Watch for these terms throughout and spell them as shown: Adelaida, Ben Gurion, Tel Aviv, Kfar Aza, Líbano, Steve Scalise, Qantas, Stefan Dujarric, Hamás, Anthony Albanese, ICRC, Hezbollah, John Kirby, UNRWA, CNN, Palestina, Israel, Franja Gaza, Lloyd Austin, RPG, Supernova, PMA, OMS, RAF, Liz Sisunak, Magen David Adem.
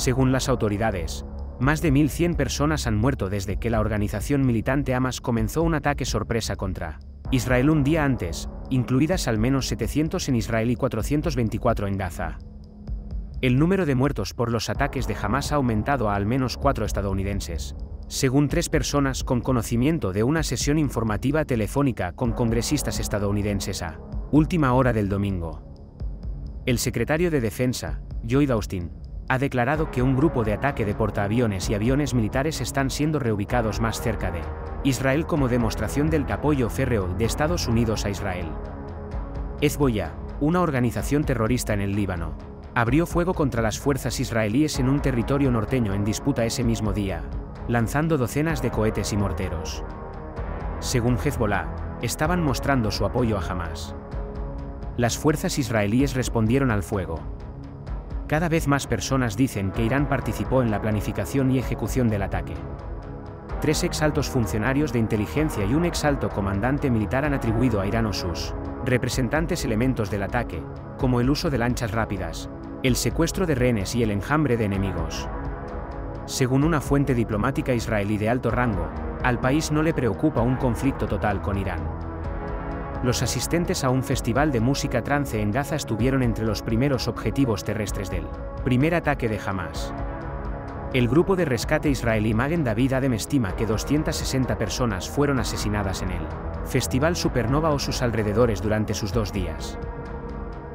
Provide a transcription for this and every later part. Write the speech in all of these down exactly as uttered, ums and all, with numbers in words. Según las autoridades, más de mil cien personas han muerto desde que la organización militante Hamás comenzó un ataque sorpresa contra Israel un día antes, incluidas al menos setecientos en Israel y cuatrocientos veinticuatro en Gaza. El número de muertos por los ataques de Hamás ha aumentado a al menos cuatro estadounidenses, según tres personas con conocimiento de una sesión informativa telefónica con congresistas estadounidenses a última hora del domingo. El secretario de Defensa, Lloyd Austin, ha declarado que un grupo de ataque de portaaviones y aviones militares están siendo reubicados más cerca de Israel como demostración del apoyo férreo de Estados Unidos a Israel. Hezbollah, una organización terrorista en el Líbano, abrió fuego contra las fuerzas israelíes en un territorio norteño en disputa ese mismo día, lanzando docenas de cohetes y morteros. Según Hezbollah, estaban mostrando su apoyo a Hamás. Las fuerzas israelíes respondieron al fuego. Cada vez más personas dicen que Irán participó en la planificación y ejecución del ataque. Tres exaltos funcionarios de inteligencia y un exalto comandante militar han atribuido a Irán o sus representantes elementos del ataque, como el uso de lanchas rápidas, el secuestro de rehenes y el enjambre de enemigos. Según una fuente diplomática israelí de alto rango, al país no le preocupa un conflicto total con Irán. Los asistentes a un festival de música trance en Gaza estuvieron entre los primeros objetivos terrestres del primer ataque de Hamás. El grupo de rescate israelí Magen David Adem estima que doscientas sesenta personas fueron asesinadas en el Festival Supernova o sus alrededores durante sus dos días.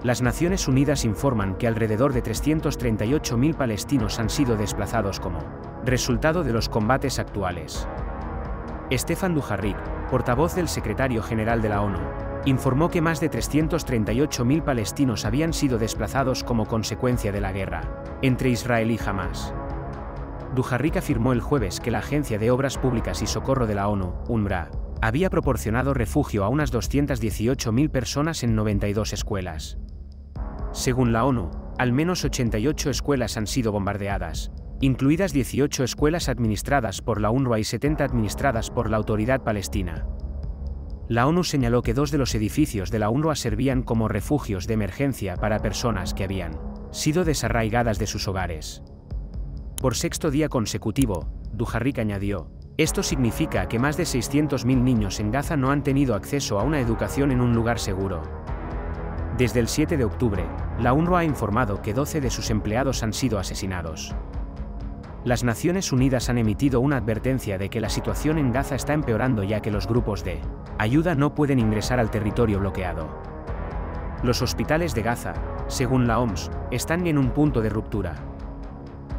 Las Naciones Unidas informan que alrededor de trescientos treinta y ocho mil palestinos han sido desplazados como resultado de los combates actuales. Stefan Dujarric, portavoz del secretario general de la ONU, informó que más de trescientos treinta y ocho mil palestinos habían sido desplazados como consecuencia de la guerra entre Israel y Hamás. Dujarric afirmó el jueves que la Agencia de Obras Públicas y Socorro de la ONU, U N R W A, había proporcionado refugio a unas doscientas dieciocho mil personas en noventa y dos escuelas. Según la ONU, al menos ochenta y ocho escuelas han sido bombardeadas, incluidas dieciocho escuelas administradas por la U N R W A y setenta administradas por la Autoridad Palestina. La ONU señaló que dos de los edificios de la U N R W A servían como refugios de emergencia para personas que habían sido desarraigadas de sus hogares. Por sexto día consecutivo, Dujarric añadió, esto significa que más de seiscientos mil niños en Gaza no han tenido acceso a una educación en un lugar seguro. Desde el siete de octubre, la U N R W A ha informado que doce de sus empleados han sido asesinados. Las Naciones Unidas han emitido una advertencia de que la situación en Gaza está empeorando ya que los grupos de ayuda no pueden ingresar al territorio bloqueado. Los hospitales de Gaza, según la O M S, están en un punto de ruptura.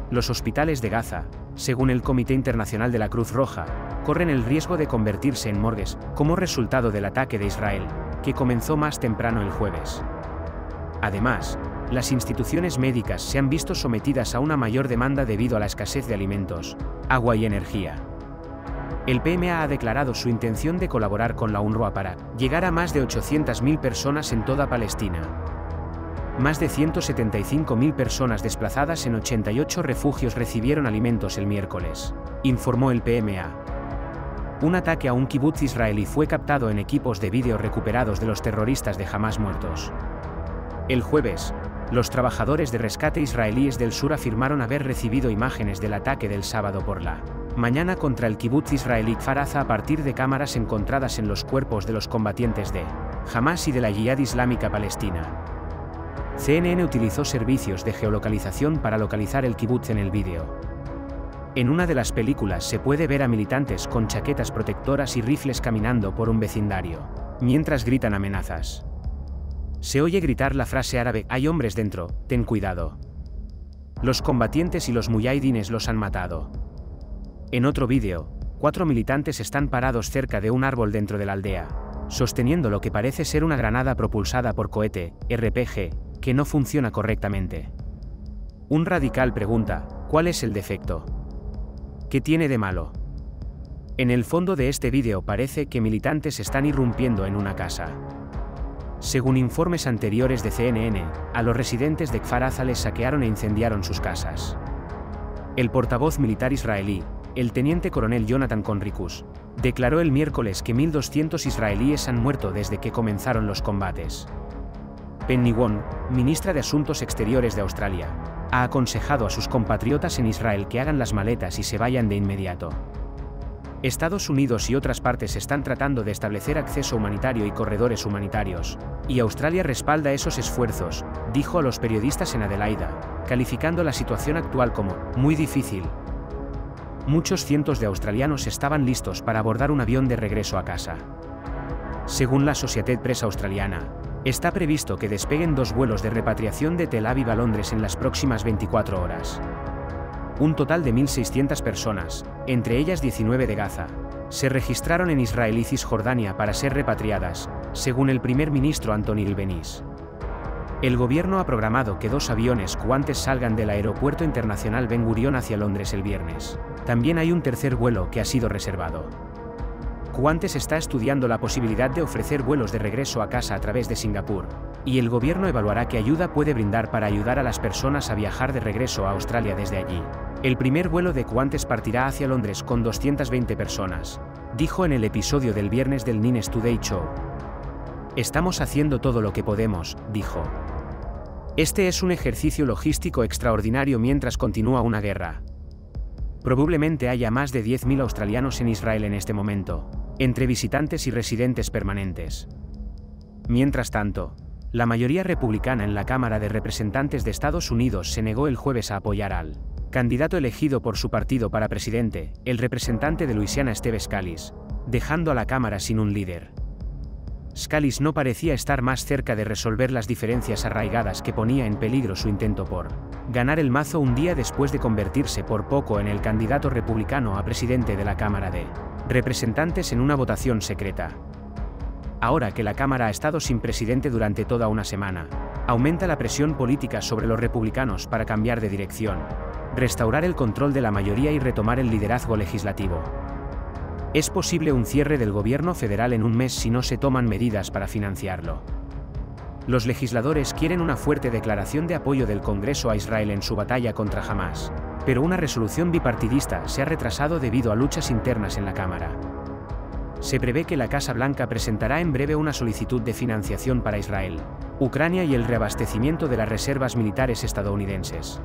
Los hospitales de Gaza, según el Comité Internacional de la Cruz Roja, corren el riesgo de convertirse en morgues como resultado del ataque de Israel, que comenzó más temprano el jueves. Además, las instituciones médicas se han visto sometidas a una mayor demanda debido a la escasez de alimentos, agua y energía. El P M A ha declarado su intención de colaborar con la U N R W A para llegar a más de ochocientas mil personas en toda Palestina. Más de ciento setenta y cinco mil personas desplazadas en ochenta y ocho refugios recibieron alimentos el miércoles, informó el P M A. Un ataque a un kibutz israelí fue captado en equipos de vídeo recuperados de los terroristas de Hamás muertos. El jueves, los trabajadores de rescate israelíes del sur afirmaron haber recibido imágenes del ataque del sábado por la mañana contra el kibutz israelí Kfar Aza a partir de cámaras encontradas en los cuerpos de los combatientes de Hamás y de la Yihad Islámica Palestina. C N N utilizó servicios de geolocalización para localizar el kibutz en el vídeo. En una de las películas se puede ver a militantes con chaquetas protectoras y rifles caminando por un vecindario, mientras gritan amenazas. Se oye gritar la frase árabe, hay hombres dentro, ten cuidado. Los combatientes y los mujahidines los han matado. En otro vídeo, cuatro militantes están parados cerca de un árbol dentro de la aldea, sosteniendo lo que parece ser una granada propulsada por cohete, R P G, que no funciona correctamente. Un radical pregunta, ¿cuál es el defecto? ¿Qué tiene de malo? En el fondo de este vídeo parece que militantes están irrumpiendo en una casa. Según informes anteriores de C N N, a los residentes de Kfar Aza les saquearon e incendiaron sus casas. El portavoz militar israelí, el teniente coronel Jonathan Conricus, declaró el miércoles que mil doscientos israelíes han muerto desde que comenzaron los combates. Penny Wong, ministra de Asuntos Exteriores de Australia, ha aconsejado a sus compatriotas en Israel que hagan las maletas y se vayan de inmediato. Estados Unidos y otras partes están tratando de establecer acceso humanitario y corredores humanitarios, y Australia respalda esos esfuerzos, dijo a los periodistas en Adelaida, calificando la situación actual como muy difícil. Muchos cientos de australianos estaban listos para abordar un avión de regreso a casa. Según la Société Presse australiana, está previsto que despeguen dos vuelos de repatriación de Tel Aviv a Londres en las próximas veinticuatro horas. Un total de mil seiscientas personas, entre ellas diecinueve de Gaza, se registraron en Israel y Cisjordania para ser repatriadas, según el primer ministro Anthony Albanese. El gobierno ha programado que dos aviones Qantas salgan del aeropuerto internacional Ben Gurion hacia Londres el viernes. También hay un tercer vuelo que ha sido reservado. Qantas está estudiando la posibilidad de ofrecer vuelos de regreso a casa a través de Singapur, y el gobierno evaluará qué ayuda puede brindar para ayudar a las personas a viajar de regreso a Australia desde allí. El primer vuelo de Qantas partirá hacia Londres con doscientas veinte personas, dijo en el episodio del viernes del Nines Today Show. Estamos haciendo todo lo que podemos, dijo. Este es un ejercicio logístico extraordinario mientras continúa una guerra. Probablemente haya más de diez mil australianos en Israel en este momento, entre visitantes y residentes permanentes. Mientras tanto, la mayoría republicana en la Cámara de Representantes de Estados Unidos se negó el jueves a apoyar al candidato elegido por su partido para presidente, el representante de Luisiana Steve Scalise, dejando a la Cámara sin un líder. Scalise no parecía estar más cerca de resolver las diferencias arraigadas que ponía en peligro su intento por ganar el mazo un día después de convertirse por poco en el candidato republicano a presidente de la Cámara de Representantes en una votación secreta. Ahora que la Cámara ha estado sin presidente durante toda una semana, aumenta la presión política sobre los republicanos para cambiar de dirección, restaurar el control de la mayoría y retomar el liderazgo legislativo. Es posible un cierre del gobierno federal en un mes si no se toman medidas para financiarlo. Los legisladores quieren una fuerte declaración de apoyo del Congreso a Israel en su batalla contra Hamás, pero una resolución bipartidista se ha retrasado debido a luchas internas en la Cámara. Se prevé que la Casa Blanca presentará en breve una solicitud de financiación para Israel, Ucrania y el reabastecimiento de las reservas militares estadounidenses.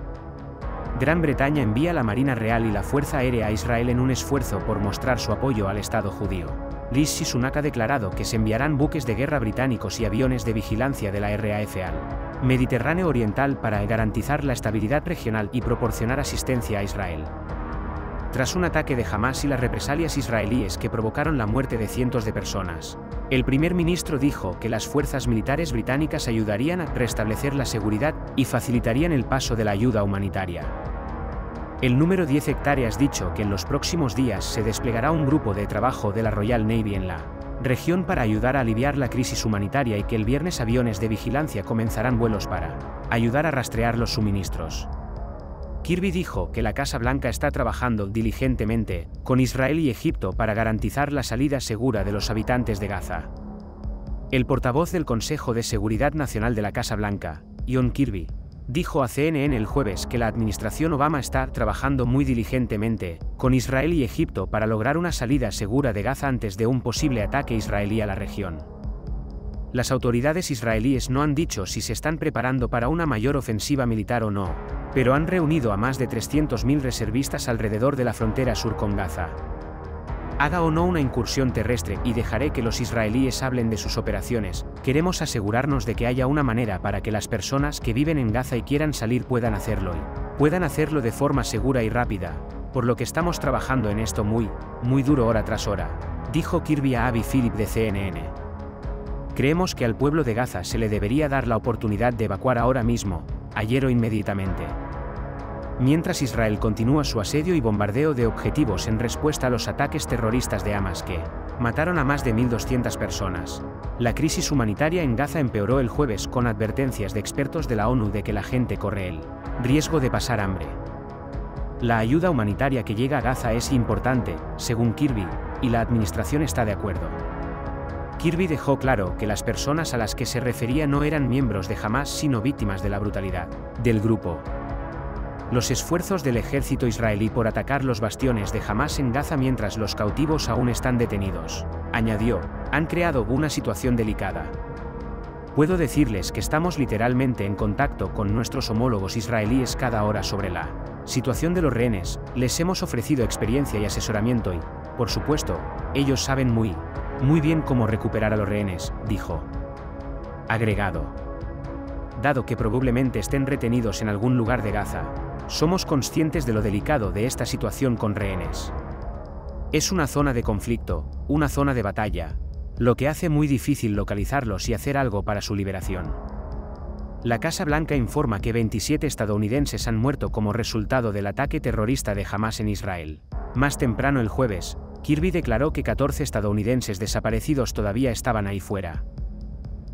Gran Bretaña envía la Marina Real y la Fuerza Aérea a Israel en un esfuerzo por mostrar su apoyo al Estado judío. Liz Sisunak ha declarado que se enviarán buques de guerra británicos y aviones de vigilancia de la R A F al Mediterráneo Oriental para garantizar la estabilidad regional y proporcionar asistencia a Israel. Tras un ataque de Hamás y las represalias israelíes que provocaron la muerte de cientos de personas, el primer ministro dijo que las fuerzas militares británicas ayudarían a restablecer la seguridad y facilitarían el paso de la ayuda humanitaria. El número diez hectáreas ha dicho que en los próximos días se desplegará un grupo de trabajo de la Royal Navy en la región para ayudar a aliviar la crisis humanitaria y que el viernes aviones de vigilancia comenzarán vuelos para ayudar a rastrear los suministros. Kirby dijo que la Casa Blanca está trabajando diligentemente con Israel y Egipto para garantizar la salida segura de los habitantes de Gaza. El portavoz del Consejo de Seguridad Nacional de la Casa Blanca, John Kirby, dijo a C N N el jueves que la administración Obama está trabajando muy diligentemente con Israel y Egipto para lograr una salida segura de Gaza antes de un posible ataque israelí a la región. Las autoridades israelíes no han dicho si se están preparando para una mayor ofensiva militar o no, pero han reunido a más de trescientos mil reservistas alrededor de la frontera sur con Gaza. Haga o no una incursión terrestre y dejaré que los israelíes hablen de sus operaciones, queremos asegurarnos de que haya una manera para que las personas que viven en Gaza y quieran salir puedan hacerlo y puedan hacerlo de forma segura y rápida, por lo que estamos trabajando en esto muy, muy duro hora tras hora, dijo Kirby a Abby Phillip de C N N. Creemos que al pueblo de Gaza se le debería dar la oportunidad de evacuar ahora mismo, ayer o inmediatamente. Mientras Israel continúa su asedio y bombardeo de objetivos en respuesta a los ataques terroristas de Hamás que mataron a más de mil doscientas personas, la crisis humanitaria en Gaza empeoró el jueves con advertencias de expertos de la ONU de que la gente corre el riesgo de pasar hambre. La ayuda humanitaria que llega a Gaza es importante, según Kirby, y la administración está de acuerdo. Kirby dejó claro que las personas a las que se refería no eran miembros de Hamás sino víctimas de la brutalidad del grupo. Los esfuerzos del ejército israelí por atacar los bastiones de Hamás en Gaza mientras los cautivos aún están detenidos, añadió, han creado una situación delicada. Puedo decirles que estamos literalmente en contacto con nuestros homólogos israelíes cada hora sobre la situación de los rehenes, les hemos ofrecido experiencia y asesoramiento y, por supuesto, ellos saben muy, muy bien cómo recuperar a los rehenes, dijo. Agregado. Dado que probablemente estén retenidos en algún lugar de Gaza, somos conscientes de lo delicado de esta situación con rehenes. Es una zona de conflicto, una zona de batalla, lo que hace muy difícil localizarlos y hacer algo para su liberación. La Casa Blanca informa que veintisiete estadounidenses han muerto como resultado del ataque terrorista de Hamás en Israel. Más temprano el jueves, Kirby declaró que catorce estadounidenses desaparecidos todavía estaban ahí fuera.